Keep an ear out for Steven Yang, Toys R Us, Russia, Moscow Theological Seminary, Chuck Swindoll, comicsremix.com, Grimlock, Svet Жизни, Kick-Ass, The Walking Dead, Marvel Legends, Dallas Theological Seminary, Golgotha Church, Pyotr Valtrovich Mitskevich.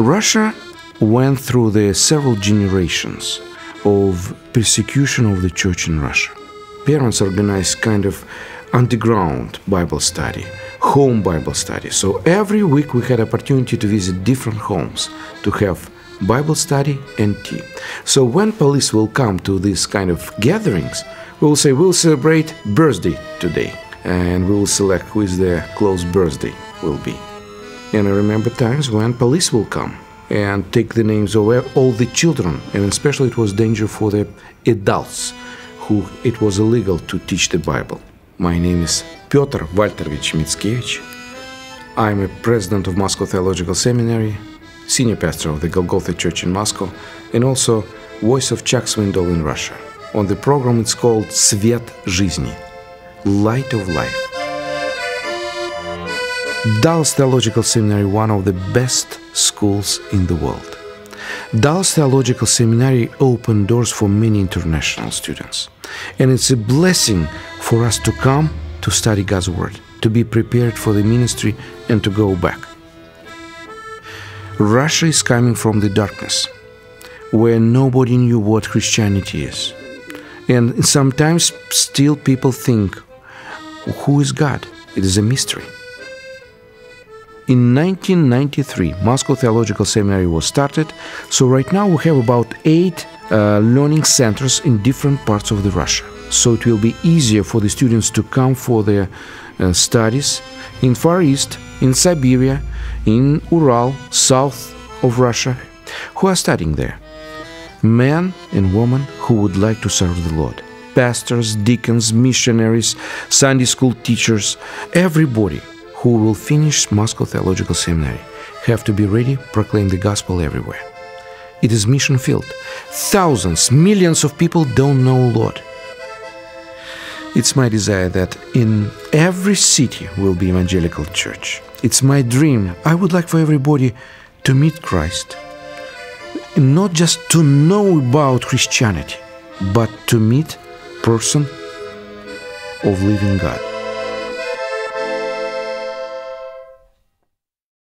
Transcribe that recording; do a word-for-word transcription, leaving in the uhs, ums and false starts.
Russia went through the several generations of persecution of the church in Russia. Parents organized kind of underground Bible study, home Bible study. So every week we had opportunity to visit different homes to have Bible study and tea. So when police will come to these kind of gatherings, we will say, we'll celebrate birthday today. And we will select who is the close birthday will be. And I remember times when police will come and take the names of all the children, and especially it was danger for the adults who it was illegal to teach the Bible. My name is Pyotr Valtrovich Mitskevich. I'm a president of Moscow Theological Seminary, senior pastor of the Golgotha Church in Moscow, and also Voice of Chuck Swindoll in Russia. On the program it's called Svet Жизни, Light of Life. Dallas Theological Seminary, one of the best schools in the world. Dallas Theological Seminary opened doors for many international students. And it's a blessing for us to come to study God's Word, to be prepared for the ministry and to go back. Russia is coming from the darkness, where nobody knew what Christianity is. And sometimes still people think, who is God? It is a mystery. In nineteen ninety-three, Moscow Theological Seminary was started, so right now we have about eight uh, learning centers in different parts of the Russia. So it will be easier for the students to come for their uh, studies in Far East, in Siberia, in Ural, south of Russia, who are studying there. Men and women who would like to serve the Lord. Pastors, deacons, missionaries, Sunday school teachers, everybody who will finish Moscow Theological Seminary, have to be ready, proclaim the gospel everywhere. It is mission field. Thousands, millions of people don't know Lord. It's my desire that in every city will be evangelical church. It's my dream. I would like for everybody to meet Christ, and not just to know about Christianity, but to meet person of living God.